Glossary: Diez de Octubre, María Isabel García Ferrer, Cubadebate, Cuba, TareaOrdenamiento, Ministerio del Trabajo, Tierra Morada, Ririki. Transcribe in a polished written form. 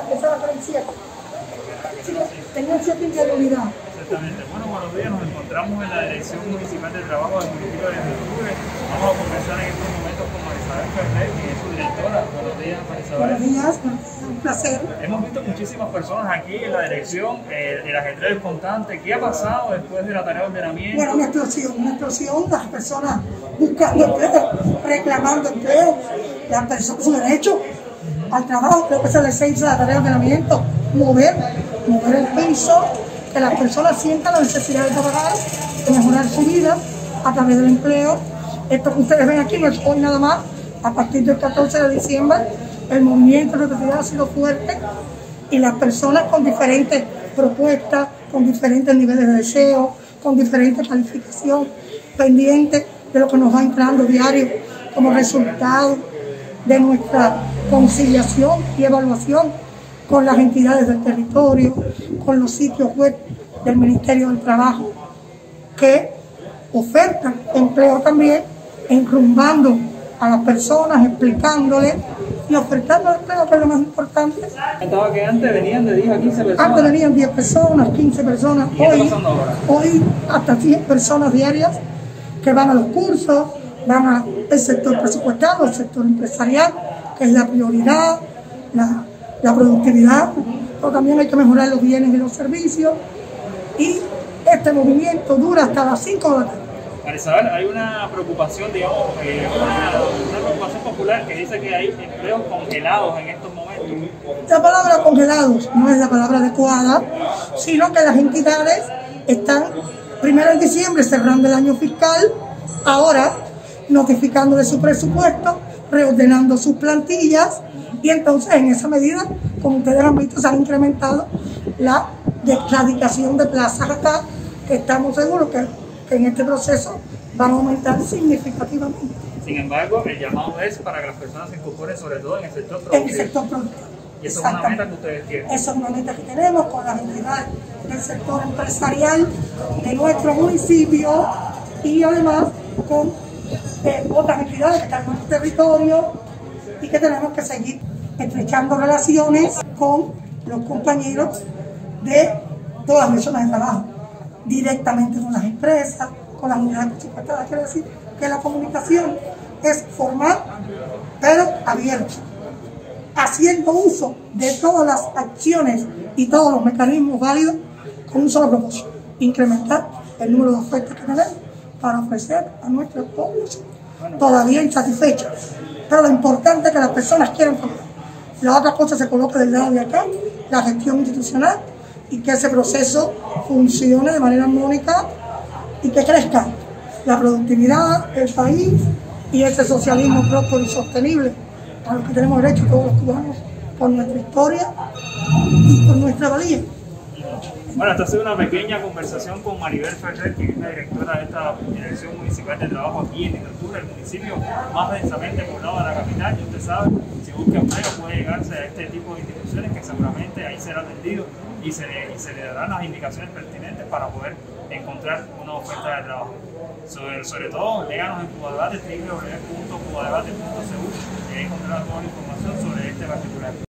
Empezaba por el 7. Chicos, tengo el 7 en realidad. Exactamente. Bueno, buenos días. Nos encontramos en la Dirección Municipal del Trabajo del Ministerio del Trabajo. Vamos a conversar en estos momentos con María Isabel García Ferrer, que es su directora. Buenos días, María Isabel. Buenos días. Un placer. Hemos visto muchísimas personas aquí en la dirección. El ajetreo es constante. ¿Qué ha pasado después de la tarea de ordenamiento? Bueno, una explosión. Una explosión. Las personas buscando empleo, reclamando empleo. Las personas su derecho al trabajo, creo que se les hizo la tarea de ordenamiento, mover el piso, que las personas sientan la necesidad de trabajar, de mejorar su vida a través del empleo. Esto que ustedes ven aquí no es hoy nada más, a partir del 14 de diciembre, el movimiento de representación ha sido fuerte y las personas con diferentes propuestas, con diferentes niveles de deseo, con diferentes calificaciones, pendientes de lo que nos va entrando diario como resultado de nuestra conciliación y evaluación con las entidades del territorio, con los sitios web del Ministerio del Trabajo, que ofertan empleo también, enrumbando a las personas, explicándoles y ofertándoles empleo, que es lo más importante. Comentaba que antes venían de 10 a 15 personas. Antes venían 10 personas, 15 personas. Hoy hasta 10 personas diarias que van a los cursos, van al sector presupuestado, al sector empresarial, que es la prioridad, la productividad, pero también hay que mejorar los bienes y los servicios. Y este movimiento dura hasta las 5 de la tarde. María Isabel, hay una preocupación, digamos, una preocupación popular que dice que hay empleos congelados en estos momentos. La palabra congelados no es la palabra adecuada, sino que las entidades están, primero en diciembre, cerrando el año fiscal, ahora notificando de su presupuesto, reordenando sus plantillas, y entonces en esa medida, como ustedes han visto, se ha incrementado la radicación de plazas acá, que estamos seguros que en este proceso van a aumentar significativamente. Sin embargo, el llamado es para que las personas se incorporen sobre todo en el sector productivo. En el sector productivo. Y esa es una meta que ustedes tienen. Esa es una meta que tenemos con las entidades del sector empresarial de nuestro municipio y además con otras entidades que están en nuestro territorio y que tenemos que seguir estrechando relaciones con los compañeros de todas las zonas de trabajo, directamente con las empresas, con las unidades presupuestarias. Quiero decir que la comunicación es formal, pero abierta, haciendo uso de todas las acciones y todos los mecanismos válidos con un solo propósito: incrementar el número de ofertas que tenemos para ofrecer a nuestros pueblos todavía insatisfechos. Pero lo importante es que las personas quieran trabajar. La otra cosa se coloca del lado de acá, la gestión institucional, y que ese proceso funcione de manera armónica y que crezca la productividad, el país y ese socialismo próspero y sostenible a lo que tenemos derecho todos los cubanos por nuestra historia y por nuestra valía. Bueno, esta ha sido una pequeña conversación con Maribel Ferrer, que es la directora de esta Dirección Municipal de Trabajo aquí en Diez de Octubre, el municipio más densamente poblado de la capital. Y usted sabe, si busca empleo puede llegarse a este tipo de instituciones, que seguramente ahí será atendido y se le darán las indicaciones pertinentes para poder encontrar una oferta de trabajo. Sobre todo, léganos en cubadebate.cu, y ahí encontrarán toda la información sobre este particular.